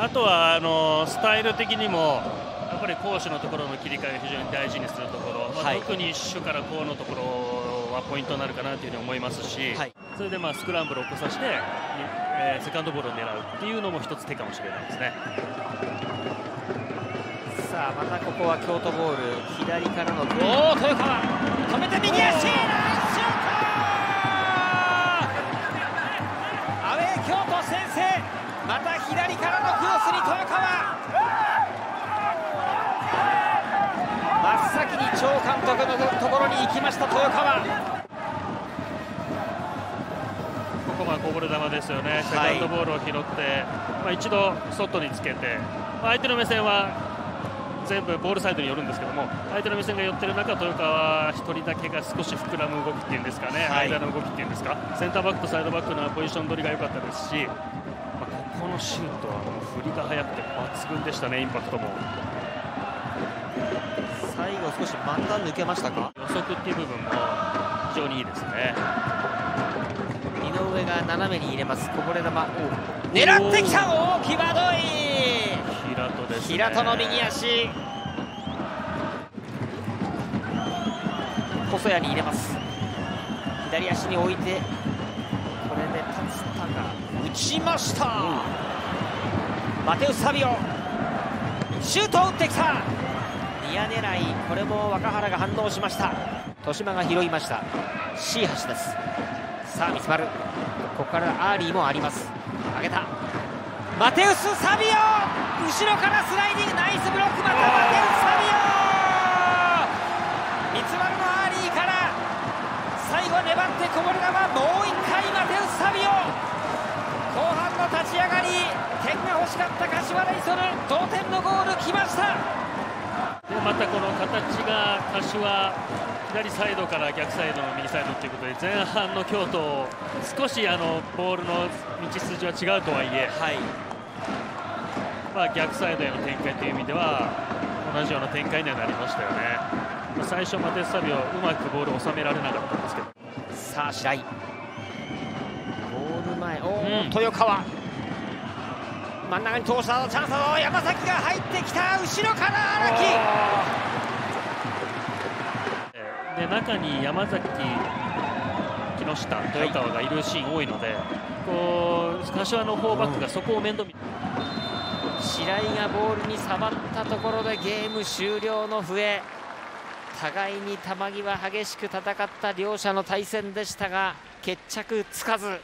あとはスタイル的にもやっぱり攻守のところの切り替えを非常に大事にするところ、特に守から攻のところはポイントになるかなというふうに思いますし、それでスクランブルを起こさせてセカンドボールを狙うっていうのも一つ手かもしれないですね。さあまたここは京都ボール、左からの豊川止めて右足アウェー京都先制、また左からのクロスに豊川、真っ先に張監督のところに行きました豊川。ここはこぼれ球ですよね。セカンドボールを拾って、一度外につけて、相手の目線は全部ボールサイドに寄るんですけども、相手の目線が寄ってる中、豊川1人だけが少し膨らむ動きっていうんですかね、間の動きっていうんですか、センターバックとサイドバックのポジション取りが良かったですし、ここのシュートはもう振りが速くて抜群でしたね、インパクトも。最後、少し真ん中抜けましたか、予測っていう部分も非常にいいですね。井上が斜めに入れます、こぼれ球、狙ってきた、際どい。平戸の右足、細谷に入れます。左足に置いて、これで立田が打ちました。マテウス・サビオシュートを打ってきた、ニア狙い、これも若原が反応しました。豊島が拾いました。 C 橋です。さあ三丸、ここからアーリーもあります。上げたマテウス・サビオ、後ろからスライディング、ナイスブロック、またマテウス・サビオ、三丸のアーリーから最後粘ってこぼれ球、もう一回マテウス・サビオ、後半の立ち上がり点が欲しかった柏レイソル、同点のゴール来ました。でまたこの形が柏、左サイドから逆サイドの右サイドということで、前半の京都少しボールの道筋は違うとはいえ、逆サイドへの展開という意味では同じような展開にはなりましたよね。最初、マテウス・サビオうまくボールを収められなかったんですけど、さあ白井、ゴール前、豊川、真ん中に通したチャンスを山崎が入ってきた、後ろから荒木で中に山崎、木下、豊川がいるシーン多いので、柏の4バックがそこを面倒見て、白井がボールに触ったところでゲーム終了の笛。互いに球際激しく戦った両者の対戦でしたが決着つかず。